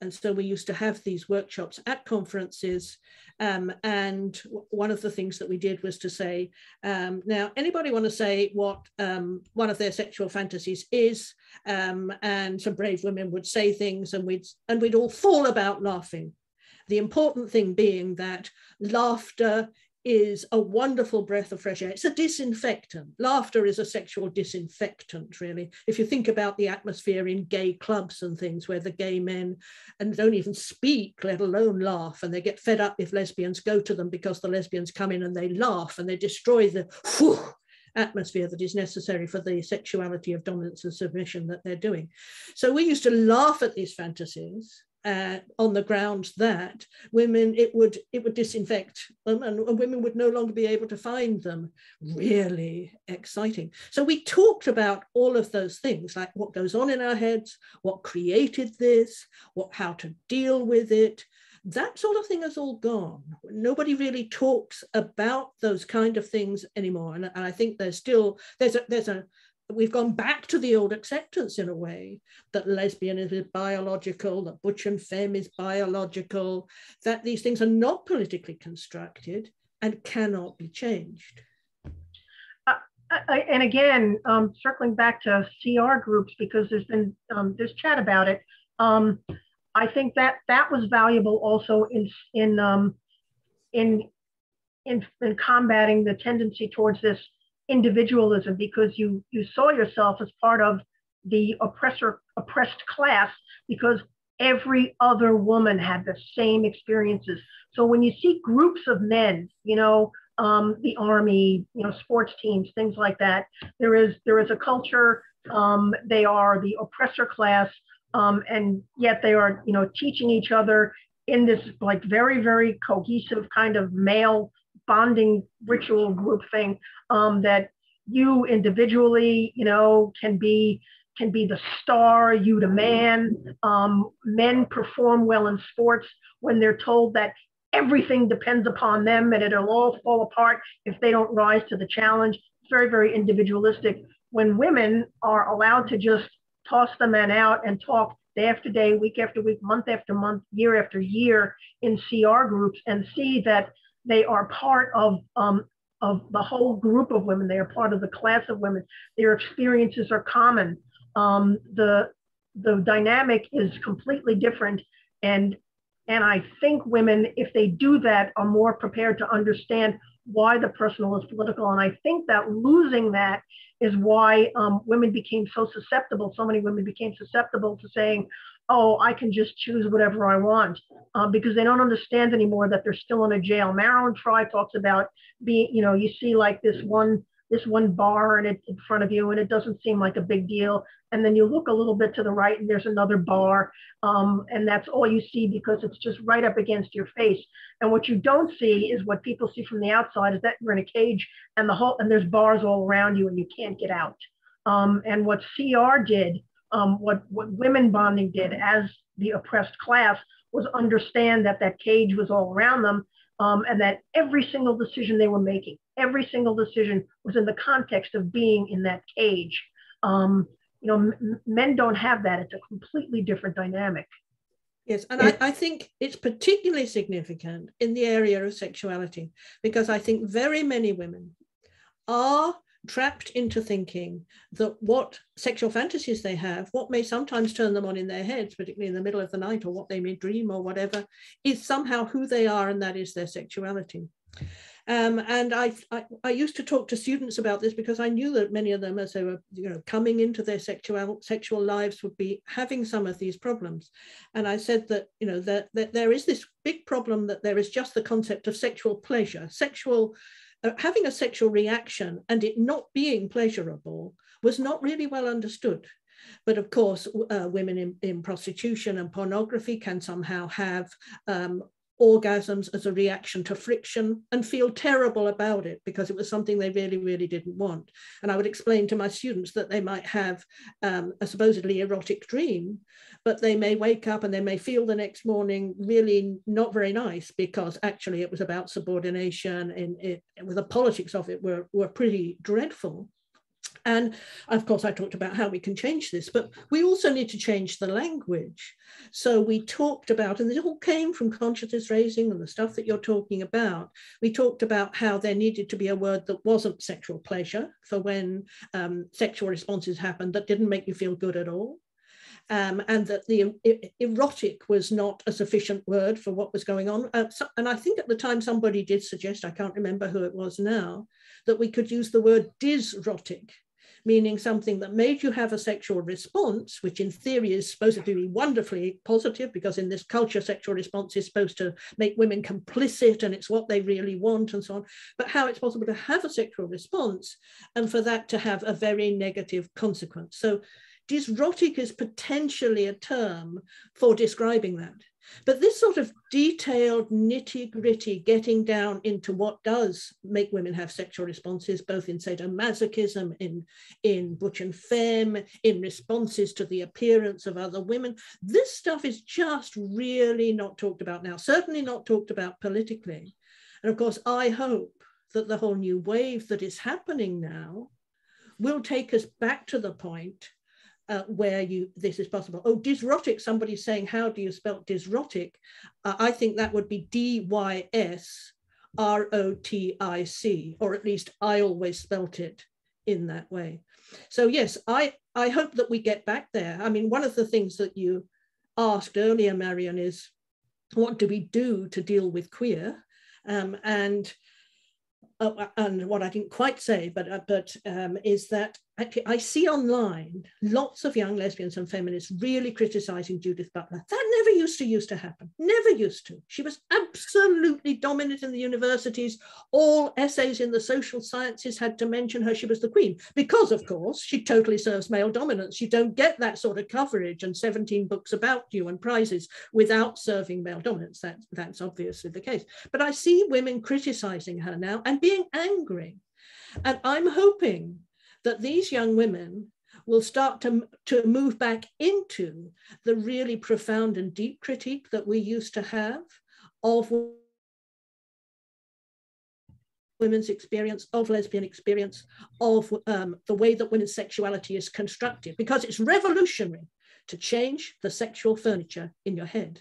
And so we used to have these workshops at conferences. And one of the things that we did was to say, now, anybody want to say what one of their sexual fantasies is? And some brave women would say things, and we'd all fall about laughing. The important thing being that laughter is a wonderful breath of fresh air. It's a disinfectant. Laughter is a sexual disinfectant, really. If you think about the atmosphere in gay clubs and things where the gay men and don't even speak, let alone laugh, and they get fed up if lesbians go to them because the lesbians come in and they laugh and they destroy the atmosphere that is necessary for the sexuality of dominance and submission that they're doing. So we used to laugh at these fantasies on the grounds that women, it would disinfect them, and women would no longer be able to find them really exciting. So we talked about all of those things, like what goes on in our heads, what created this, how to deal with it. That sort of thing has all gone. Nobody really talks about those kind of things anymore. And I think we've gone back to the old acceptance in a way that lesbianism is biological, that butch and femme is biological, that these things are not politically constructed and cannot be changed. And again, circling back to CR groups, because there's been this chat about it. I think that that was valuable also in combating the tendency towards this individualism, because you saw yourself as part of the oppressed class, because every other woman had the same experiences. So when you see groups of men, the army, sports teams, things like that, there is a culture. They are the oppressor class, and yet they are teaching each other in this like very, very cohesive kind of male bonding ritual group thing, that you individually, can be the star, you the man. Men perform well in sports when they're told that everything depends upon them and it'll all fall apart if they don't rise to the challenge. It's very, very individualistic. When women are allowed to just toss the men out and talk day after day, week after week, month after month, year after year in CR groups, and see that they are part of the whole group of women. They are part of the class of women. Their experiences are common. The dynamic is completely different. And I think women, if they do that, are more prepared to understand why the personal is political. And I think that losing that is why women became so susceptible. So many women became susceptible to saying, oh, I can just choose whatever I want, because they don't understand anymore that they're still in a jail. Marilyn Frye talks about being, you see like this one bar and in front of you, and it doesn't seem like a big deal. And then you look a little bit to the right and there's another bar, and that's all you see because it's just right up against your face. And what you don't see is what people see from the outside, is that you're in a cage and there's bars all around you and you can't get out. And what CR did, what women bonding did as the oppressed class, was understand that that cage was all around them, and that every single decision they were making, every single decision was in the context of being in that cage. Men don't have that. It's a completely different dynamic. Yes, and I think it's particularly significant in the area of sexuality, because I think very many women are trapped into thinking that what sexual fantasies they have, what may sometimes turn them on in their heads, particularly in the middle of the night, or what they may dream or whatever, is somehow who they are, and that is their sexuality. And I used to talk to students about this, because I knew that many of them, as they were coming into their sexual lives, would be having some of these problems. And I said that, that there is this big problem, that there is just the concept of sexual pleasure. Having a sexual reaction and it not being pleasurable was not really well understood. But of course, women in prostitution and pornography can somehow have orgasms as a reaction to friction and feel terrible about it, because it was something they really, really didn't want. And I would explain to my students that they might have a supposedly erotic dream, but they may wake up and they may feel the next morning really not very nice, because actually it was about subordination, and with the politics of it were pretty dreadful. And of course, I talked about how we can change this, but we also need to change the language. So we talked about, and it all came from consciousness raising and the stuff that you're talking about. We talked about how there needed to be a word that wasn't sexual pleasure for when sexual responses happened that didn't make you feel good at all. And that the erotic was not a sufficient word for what was going on. And I think at the time somebody did suggest, I can't remember who it was now, that we could use the word dysrotic, meaning something that made you have a sexual response, which in theory is supposed to be wonderfully positive, because in this culture, sexual response is supposed to make women complicit and it's what they really want and so on, but how it's possible to have a sexual response and for that to have a very negative consequence. So dysrotic is potentially a term for describing that. But this sort of detailed, nitty-gritty getting down into what does make women have sexual responses, both in sadomasochism, in butch and femme, in responses to the appearance of other women, this stuff is just really not talked about now, certainly not talked about politically. And of course, I hope that the whole new wave that is happening now will take us back to the point where this is possible. Oh, dysrotic, somebody's saying, how do you spell dysrotic? I think that would be D-Y-S-R-O-T-I-C, or at least I always spelt it in that way. So yes, I hope that we get back there. I mean, one of the things that you asked earlier, Marian, is what do we do to deal with queer? And what I didn't quite say, but is that actually I see online lots of young lesbians and feminists really criticizing Judith Butler. That never used to happen, never used to. She was absolutely dominant in the universities. All essays in the social sciences had to mention her. She was the queen because, of course, she totally serves male dominance. You don't get that sort of coverage and 17 books about you and prizes without serving male dominance. That's obviously the case. But I see women criticizing her now and being angry. And I'm hoping that these young women will start to move back into the really profound and deep critique that we used to have of women's experience, of lesbian experience, of the way that women's sexuality is constructed, because it's revolutionary to change the sexual furniture in your head.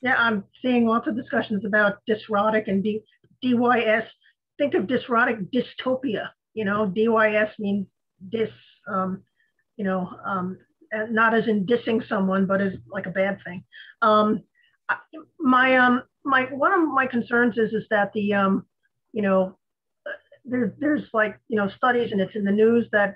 Yeah, I'm seeing lots of discussions about dysrotic and DYS. Think of dysrotic dystopia, you know, DYS means dis, not as in dissing someone, but as like a bad thing. One of my concerns is that the, there's like, studies, and it's in the news that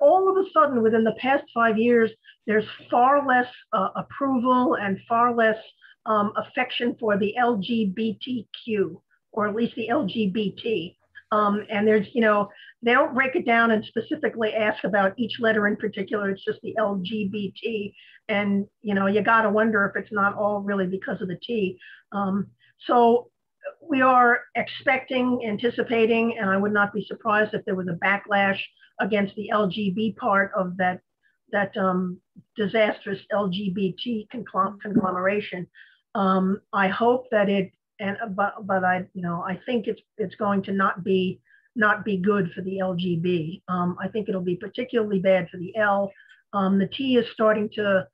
all of a sudden within the past 5 years, there's far less approval and far less affection for the LGBTQ, or at least the LGBT. And there's, they don't break it down and specifically ask about each letter in particular. It's just the LGBT. And, you got to wonder if it's not all really because of the T. So we are expecting, anticipating, and I would not be surprised if there was a backlash against the LGBT part of that disastrous LGBT conglomeration. I hope that it, I think it's going to not be good for the LGB. I think it'll be particularly bad for the L. The T is starting to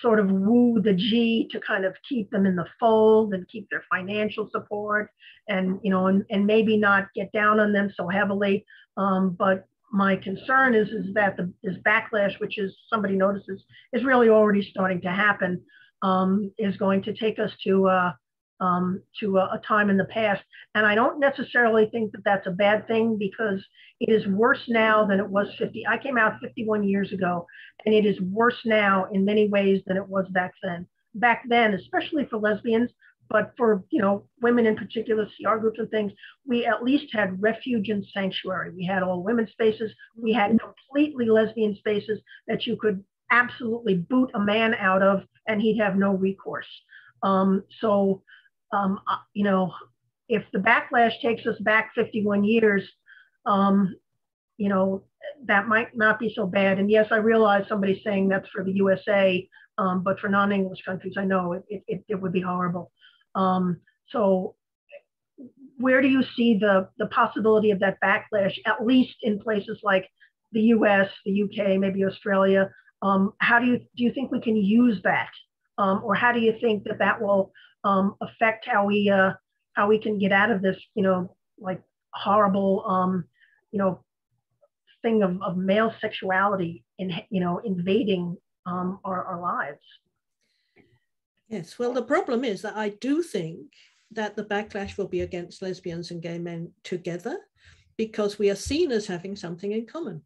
sort of woo the G to kind of keep them in the fold and keep their financial support, and and maybe not get down on them so heavily. But my concern is that this backlash, which is somebody notices, is really already starting to happen, is going to take us to a time in the past. And I don't necessarily think that that's a bad thing, because it is worse now than it was 50. I came out 51 years ago, and it is worse now in many ways than it was back then. Back then, especially for lesbians, but for women in particular, CR groups and things, we at least had refuge and sanctuary. We had all women's spaces. We had completely lesbian spaces that you could absolutely boot a man out of and he'd have no recourse. If the backlash takes us back 51 years, that might not be so bad. And yes, I realize somebody's saying that's for the USA, but for non-English countries, I know it would be horrible. So where do you see the possibility of that backlash, at least in places like the US, the UK, maybe Australia? How do you think we can use that? Or how do you think that that will affect how we can get out of this, you know, like horrible, you know, thing of male sexuality in, you know, invading our lives? Yes, well, the problem is that I do think that the backlash will be against lesbians and gay men together, because we are seen as having something in common.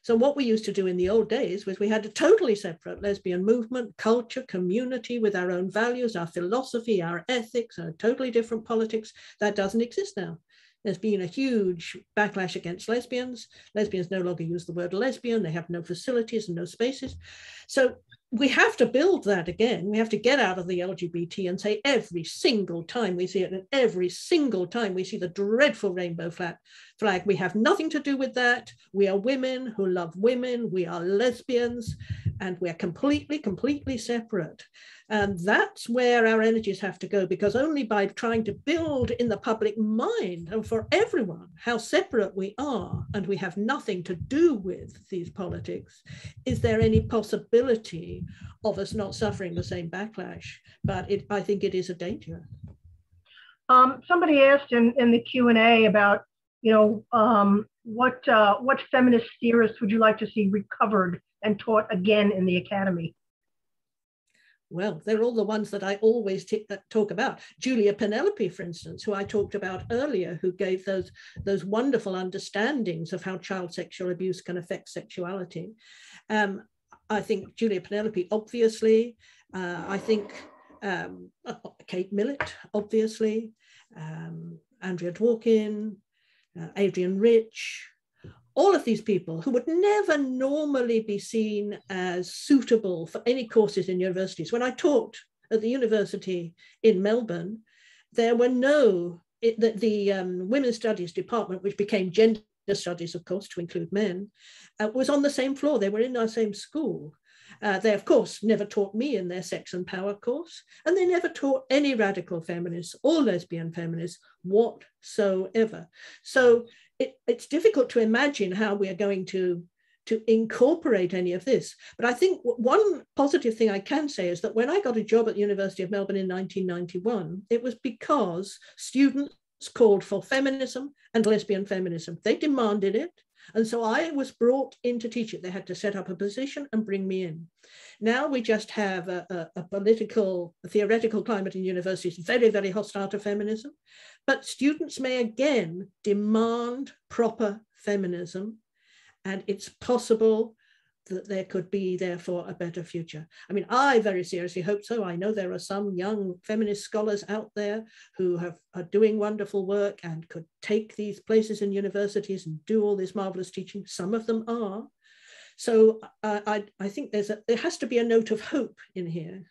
So what we used to do in the old days was we had a totally separate lesbian movement, culture, community with our own values, our philosophy, our ethics, and a totally different politics. That doesn't exist now. There's been a huge backlash against lesbians. Lesbians no longer use the word lesbian. They have no facilities and no spaces. So we have to build that again. We have to get out of the LGBT and say every single time we see it, and every single time we see the dreadful rainbow flag, we have nothing to do with that. We are women who love women. We are lesbians, and we're completely, completely separate. And that's where our energies have to go, because only by trying to build in the public mind and for everyone how separate we are and we have nothing to do with these politics, is there any possibility of us not suffering the same backlash. But I think it is a danger. Somebody asked in the Q&A about, you know, what feminist theorists would you like to see recovered and taught again in the academy? Well, they're all the ones that I always talk about. Julia Penelope, for instance, who I talked about earlier, who gave those wonderful understandings of how child sexual abuse can affect sexuality. I think Julia Penelope, obviously. I think Kate Millett, obviously. Andrea Dworkin, Adrienne Rich. All of these people who would never normally be seen as suitable for any courses in universities. When I taught at the university in Melbourne, there were the women's studies department, which became gender studies, of course, to include men, was on the same floor. They were in our same school. They, of course, never taught me in their sex and power course, and they never taught any radical feminists or lesbian feminists whatsoever. So it's difficult to imagine how we are going to incorporate any of this. But I think one positive thing I can say is that when I got a job at the University of Melbourne in 1991, it was because students called for feminism and lesbian feminism. They demanded it. And so I was brought in to teach it. They had to set up a position and bring me in. Now we just have a political, theoretical climate in universities very, very hostile to feminism. But students may again demand proper feminism. And it's possible that there could be, therefore, a better future. I mean, I very seriously hope so. I know there are some young feminist scholars out there who are doing wonderful work and could take these places in universities and do all this marvelous teaching. Some of them are. So I think there has to be a note of hope in here.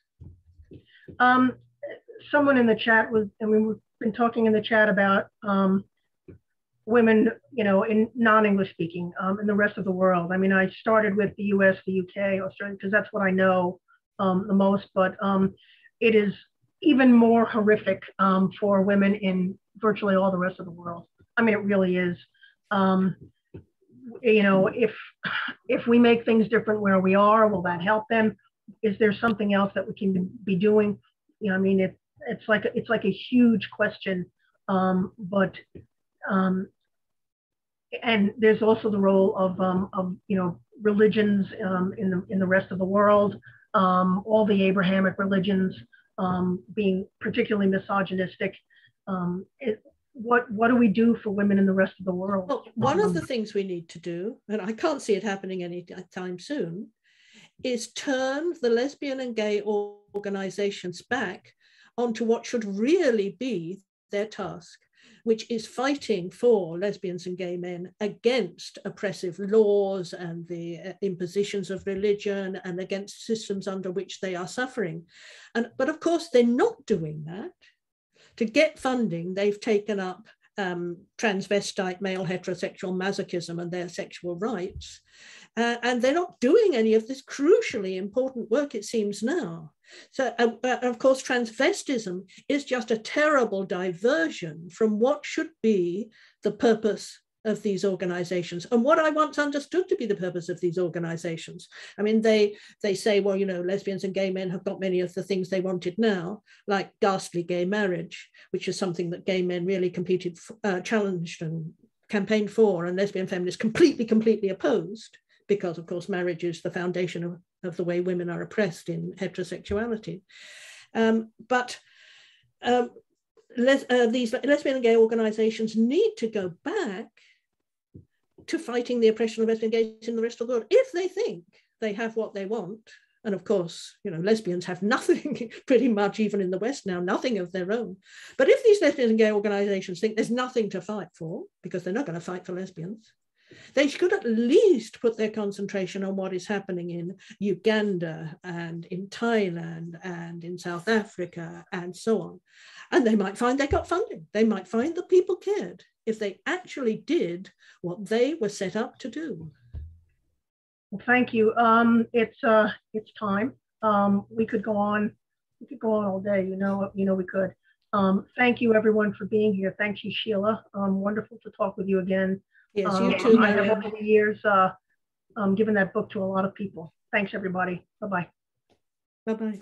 Someone in the chat was, I mean, we've been talking in the chat about women, you know, in non-English speaking in the rest of the world. I mean, I started with the US, the UK, Australia, because that's what I know the most, but it is even more horrific for women in virtually all the rest of the world. I mean, it really is. You know, if we make things different where we are, will that help them? Is there something else that we can be doing? You know, I mean, it's like a huge question, and there's also the role of you know, religions in the rest of the world, all the Abrahamic religions being particularly misogynistic. What do we do for women in the rest of the world? Well, one of the things we need to do, and I can't see it happening anytime soon, is turn the lesbian and gay organizations back onto what should really be their task, which is fighting for lesbians and gay men against oppressive laws and the impositions of religion and against systems under which they are suffering. But of course, they're not doing that. To get funding, they've taken up transvestite male heterosexual masochism and their sexual rights. And they're not doing any of this crucially important work, it seems now. So, of course, transvestism is just a terrible diversion from what should be the purpose of these organizations and what I once understood to be the purpose of these organizations. I mean, they say, well, you know, lesbians and gay men have got many of the things they wanted now, like ghastly gay marriage, which is something that gay men really competed, challenged and campaigned for, and lesbian feminists completely opposed, because of course marriage is the foundation of the way women are oppressed in heterosexuality. These lesbian and gay organizations need to go back to fighting the oppression of lesbian and gays in the rest of the world if they think they have what they want. And of course, you know, lesbians have nothing pretty much, even in the West now, nothing of their own. But if these lesbian and gay organizations think there's nothing to fight for, because they're not going to fight for lesbians, they should at least put their concentration on what is happening in Uganda and in Thailand and in South Africa and so on. And they might find they got funding. They might find that people cared if they actually did what they were set up to do. Well, thank you. It's time. We could go on. We could go on all day. You know, we could. Thank you, everyone, for being here. Thank you, Sheila. Wonderful to talk with you again. Yes, you too. I have over the years given that book to a lot of people. Thanks, everybody. Bye-bye. Bye-bye.